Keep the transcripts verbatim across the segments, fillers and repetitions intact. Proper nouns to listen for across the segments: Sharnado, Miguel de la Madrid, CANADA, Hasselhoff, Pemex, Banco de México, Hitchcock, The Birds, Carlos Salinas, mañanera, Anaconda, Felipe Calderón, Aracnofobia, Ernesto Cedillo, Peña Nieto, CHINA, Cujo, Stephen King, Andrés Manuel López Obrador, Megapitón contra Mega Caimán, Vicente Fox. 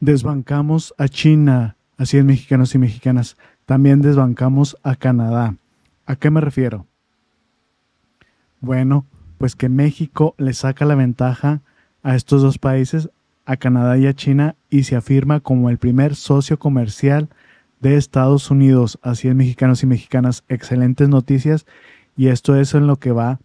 desbancamos a China, así es, mexicanos y mexicanas, también desbancamos a Canadá. ¿A qué me refiero? Bueno, pues que México le saca la ventaja a estos dos países, a Canadá y a China, y se afirma como el primer socio comercial de Estados Unidos. Así es, mexicanos y mexicanas, excelentes noticias, y esto es en lo que va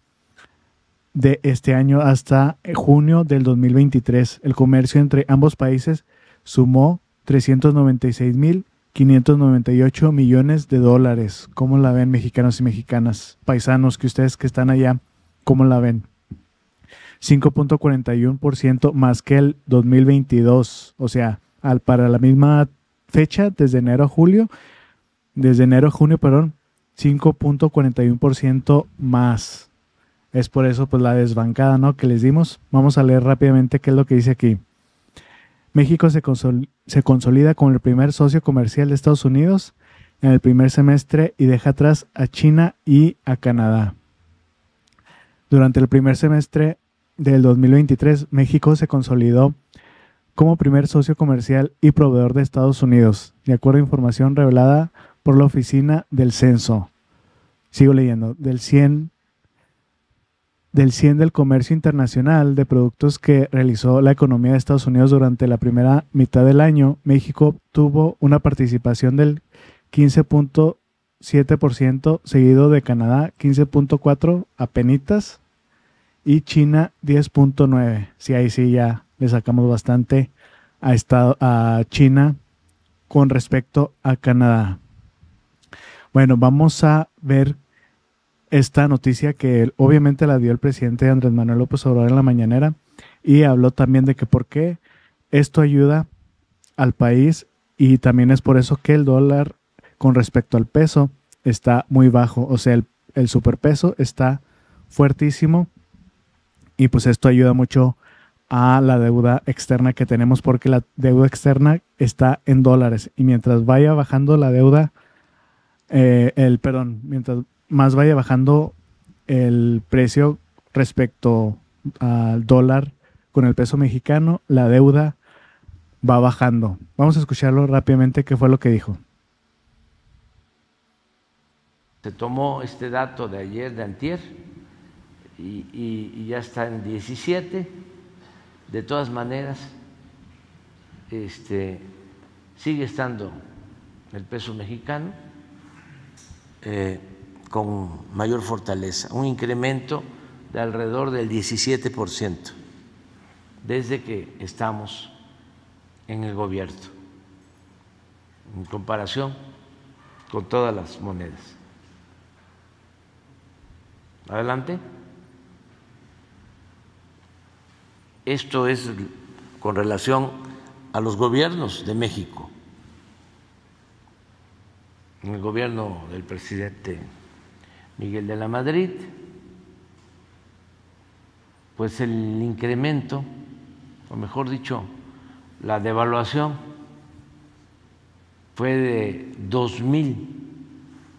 de este año hasta junio del dos mil veintitrés. El comercio entre ambos países sumó trescientos noventa y seis mil quinientos noventa y ocho millones de dólares. ¿Cómo la ven, mexicanos y mexicanas? Paisanos, que ustedes que están allá, ¿cómo la ven? cinco punto cuarenta y uno por ciento más que el dos mil veintidós, o sea, al, para la misma fecha, desde enero a julio, desde enero a junio, perdón, cinco punto cuarenta y uno por ciento más. Es por eso, pues, la desbancada, ¿no?, que les dimos. Vamos a leer rápidamente qué es lo que dice aquí. México se, consol se consolida como el primer socio comercial de Estados Unidos en el primer semestre y deja atrás a China y a Canadá. Durante el primer semestre del dos mil veintitrés, México se consolidó como primer socio comercial y proveedor de Estados Unidos, de acuerdo a información revelada por la Oficina del Censo. Sigo leyendo. Del cien, del cien del comercio internacional de productos que realizó la economía de Estados Unidos durante la primera mitad del año, México tuvo una participación del quince punto siete por ciento, seguido de Canadá, quince punto cuatro por ciento apenitas, y China, diez punto nueve por ciento. Sí, ahí sí ya le sacamos bastante a, estado, a China con respecto a Canadá. Bueno, vamos a ver esta noticia que él, obviamente la dio el presidente Andrés Manuel López Obrador en la mañanera, y habló también de que por qué esto ayuda al país, y también es por eso que el dólar con respecto al peso está muy bajo, o sea, el, el superpeso está fuertísimo, y pues esto ayuda mucho a la deuda externa que tenemos, porque la deuda externa está en dólares, y mientras vaya bajando la deuda, eh, el perdón, mientras más vaya bajando el precio respecto al dólar con el peso mexicano, la deuda va bajando. Vamos a escucharlo rápidamente qué fue lo que dijo. Se tomó este dato de ayer, de antier, y, y, y ya está en diecisiete. De todas maneras, este, sigue estando el peso mexicano eh, con mayor fortaleza, un incremento de alrededor del diecisiete por ciento desde que estamos en el gobierno, en comparación con todas las monedas. Adelante. Esto es con relación a los gobiernos de México. En el gobierno del presidente Miguel de la Madrid, pues el incremento, o mejor dicho, la devaluación fue de dos mil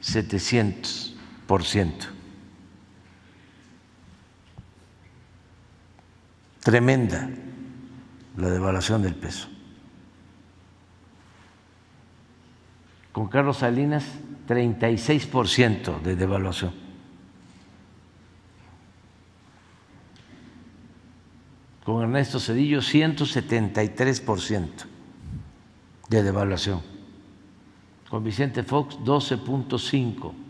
setecientos por ciento. Tremenda la devaluación del peso. Con Carlos Salinas, treinta y seis por ciento de devaluación. Con Ernesto Cedillo, ciento setenta y tres por ciento de devaluación. Con Vicente Fox, doce punto cinco por ciento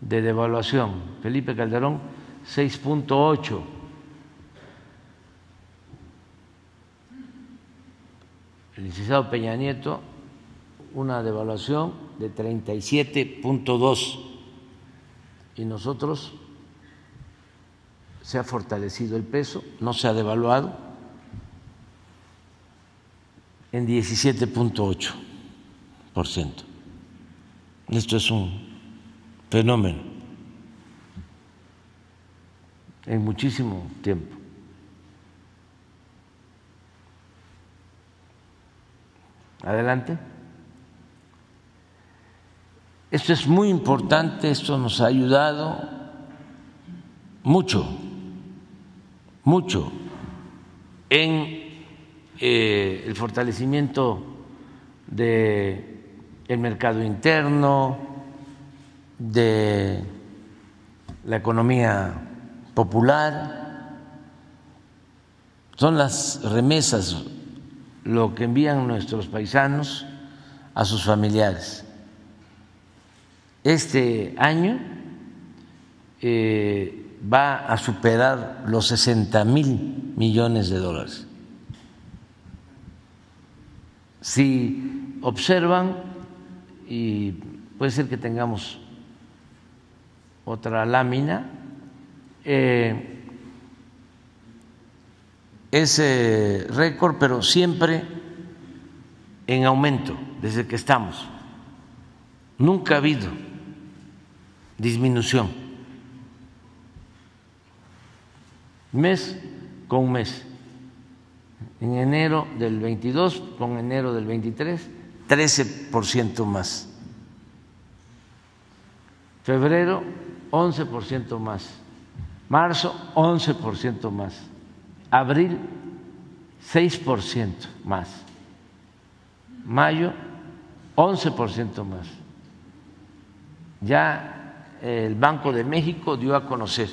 de devaluación. Felipe Calderón, seis punto ocho por ciento. El licenciado Peña Nieto, una devaluación de treinta y siete punto dos por ciento, y nosotros se ha fortalecido el peso, no se ha devaluado, en diecisiete punto ocho por ciento. Esto es un fenómeno en muchísimo tiempo. Adelante. Esto es muy importante, esto nos ha ayudado mucho, mucho en eh, el fortalecimiento del mercado interno, de la economía popular, son las remesas, lo que envían nuestros paisanos a sus familiares. Este año eh, va a superar los sesenta mil millones de dólares. Si observan, y puede ser que tengamos otra lámina, eh, ese récord, pero siempre en aumento desde que estamos. Nunca ha habido disminución, mes con mes. En enero del veintidós con enero del veintitrés, trece por ciento más. Febrero, once por ciento más. Marzo, once por ciento más. Abril, seis por ciento más. Mayo, once por ciento más. Ya el Banco de México dio a conocer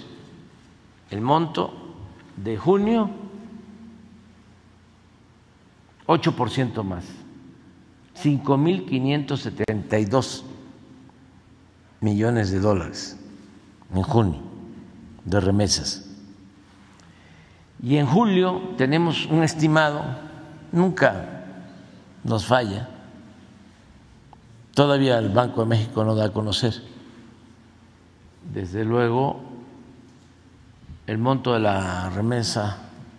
el monto de junio, ocho por ciento más, cinco mil quinientos setenta y dos millones de dólares en junio de remesas. Y en julio tenemos un estimado, nunca nos falla, todavía el Banco de México no da a conocer, desde luego, el monto de la remesa,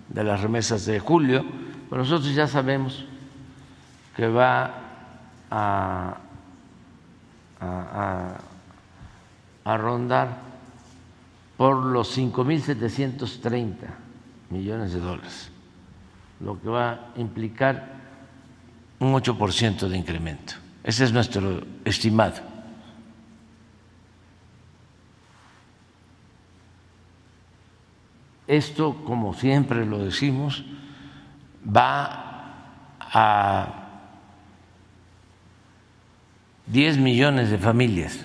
de las remesas de julio, pero nosotros ya sabemos que va a, a, a, a rondar por los cinco mil setecientos treinta millones de dólares, lo que va a implicar un ocho por ciento de incremento. Ese es nuestro estimado. Esto, como siempre lo decimos, va a diez millones de familias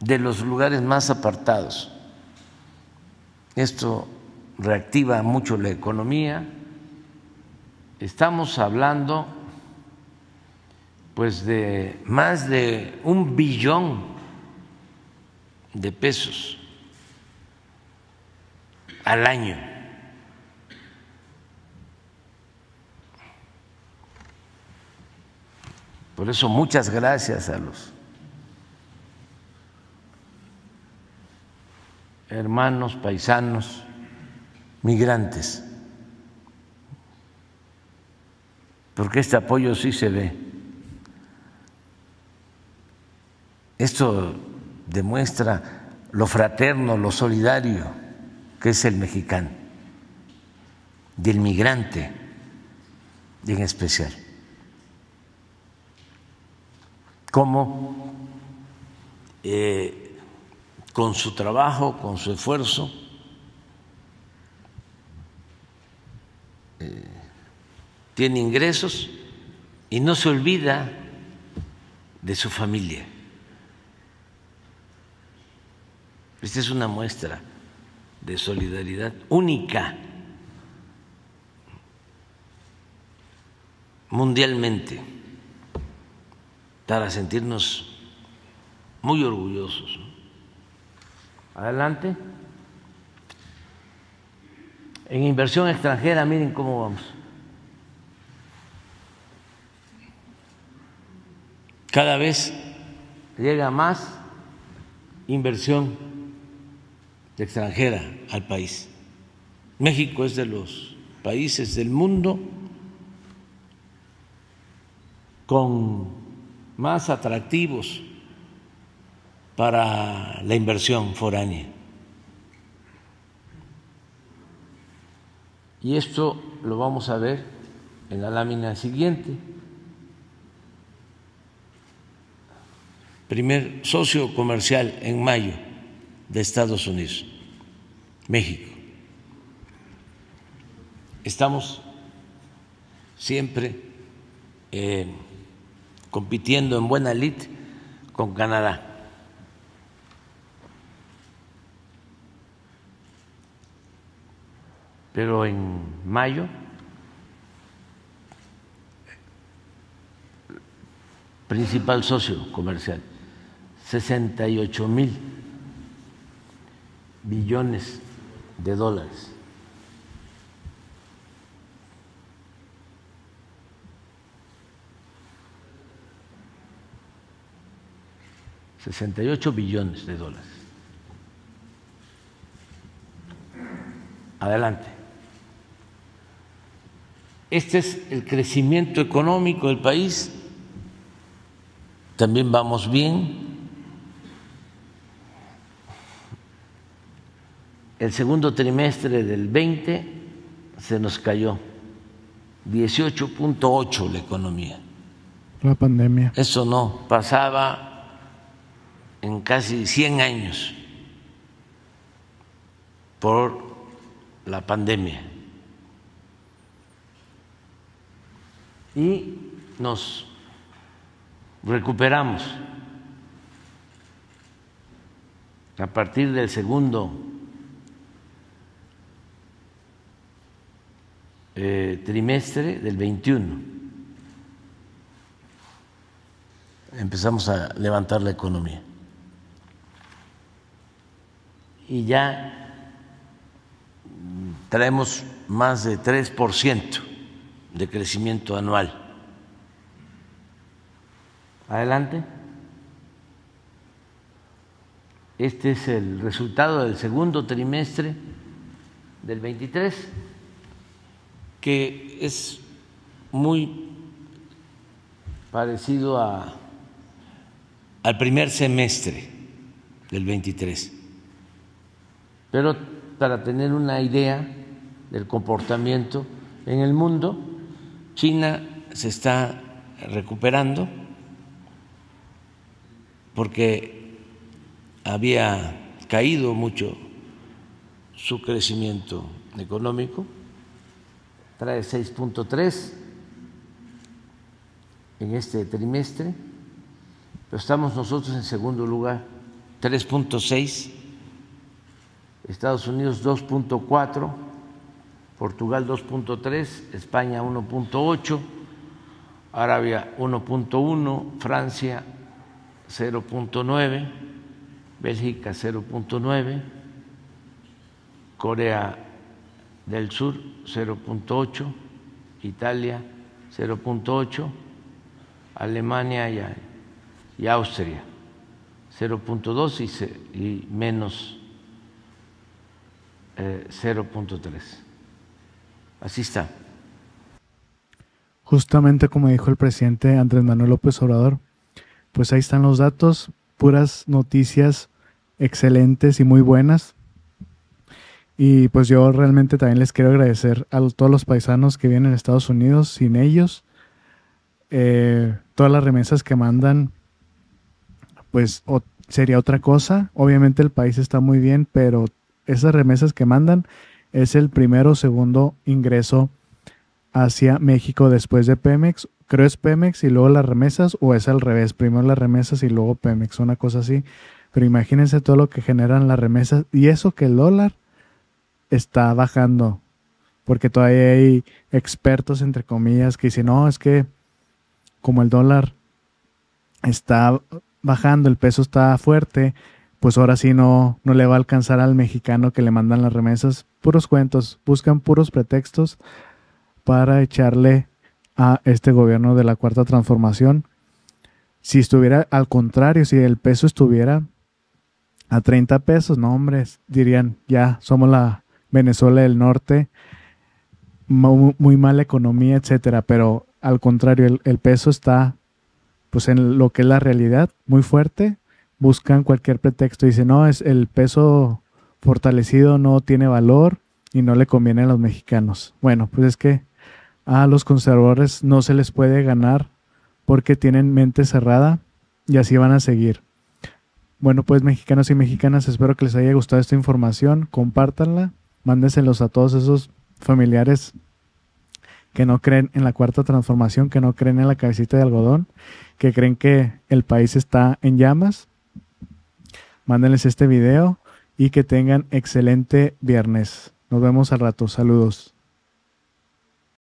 de los lugares más apartados. Esto reactiva mucho la economía. Estamos hablando pues de más de un billón de pesos al año. Por eso muchas gracias a los hermanos, paisanos, migrantes, porque este apoyo sí se ve. Esto demuestra lo fraterno, lo solidario que es el mexicano y el migrante en especial. Cómo eh, con su trabajo, con su esfuerzo, eh, tiene ingresos y no se olvida de su familia. Esta es una muestra de solidaridad única mundialmente para sentirnos muy orgullosos. Adelante. En inversión extranjera, miren cómo vamos. Cada vez llega más inversión extranjera al país. México es de los países del mundo con más atractivos para la inversión foránea. Y esto lo vamos a ver en la lámina siguiente. Primer socio comercial en mayo de Estados Unidos, México. Estamos siempre eh, compitiendo en buena lid con Canadá. Pero en mayo principal socio comercial, sesenta y ocho mil billones de dólares. sesenta y ocho billones de dólares. Adelante. Este es el crecimiento económico del país. También vamos bien. El segundo trimestre del veinte se nos cayó dieciocho punto ocho la economía. La pandemia. Eso no pasaba en casi cien años por la pandemia. Y nos recuperamos a partir del segundo eh, trimestre del veintiuno. Empezamos a levantar la economía. Y ya traemos más de tres por ciento de crecimiento anual. Adelante. Este es el resultado del segundo trimestre del veintitrés, que es muy parecido a, al primer semestre del veintitrés. Pero para tener una idea del comportamiento en el mundo, China se está recuperando porque había caído mucho su crecimiento económico, trae seis punto tres en este trimestre, pero estamos nosotros en segundo lugar, tres punto seis. Estados Unidos dos punto cuatro, Portugal dos punto tres, España uno punto ocho, Arabia uno punto uno, Francia cero punto nueve, Bélgica cero punto nueve, Corea del Sur cero punto ocho, Italia cero punto ocho, Alemania y Austria cero punto dos y menos cero punto tres. Así está. Justamente como dijo el presidente Andrés Manuel López Obrador, pues ahí están los datos, puras noticias excelentes y muy buenas. Y pues yo realmente también les quiero agradecer a todos los paisanos que vienen a Estados Unidos. Sin ellos, eh, todas las remesas que mandan, pues o, sería otra cosa. Obviamente el país está muy bien, pero esas remesas que mandan es el primero o segundo ingreso hacia México después de Pemex. Creo es Pemex y luego las remesas, o es al revés, primero las remesas y luego Pemex, una cosa así. Pero imagínense todo lo que generan las remesas, y eso que el dólar está bajando, porque todavía hay expertos, entre comillas, que dicen, no, es que como el dólar está bajando, el peso está fuerte, pues ahora sí no, no le va a alcanzar al mexicano que le mandan las remesas. Puros cuentos, buscan puros pretextos para echarle a este gobierno de la Cuarta Transformación. Si estuviera al contrario, si el peso estuviera a treinta pesos, no hombres, dirían ya somos la Venezuela del Norte, muy, muy mala economía, etcétera. Pero al contrario, el, el peso está pues en lo que es la realidad, muy fuerte. Buscan cualquier pretexto, dicen, no, es el peso fortalecido no tiene valor y no le conviene a los mexicanos. Bueno, pues es que a los conservadores no se les puede ganar porque tienen mente cerrada y así van a seguir. Bueno, pues mexicanos y mexicanas, espero que les haya gustado esta información, compártanla, mándenselos a todos esos familiares que no creen en la cuarta transformación, que no creen en la cabecita de algodón, que creen que el país está en llamas. Mándenles este video y que tengan excelente viernes. Nos vemos al rato. Saludos.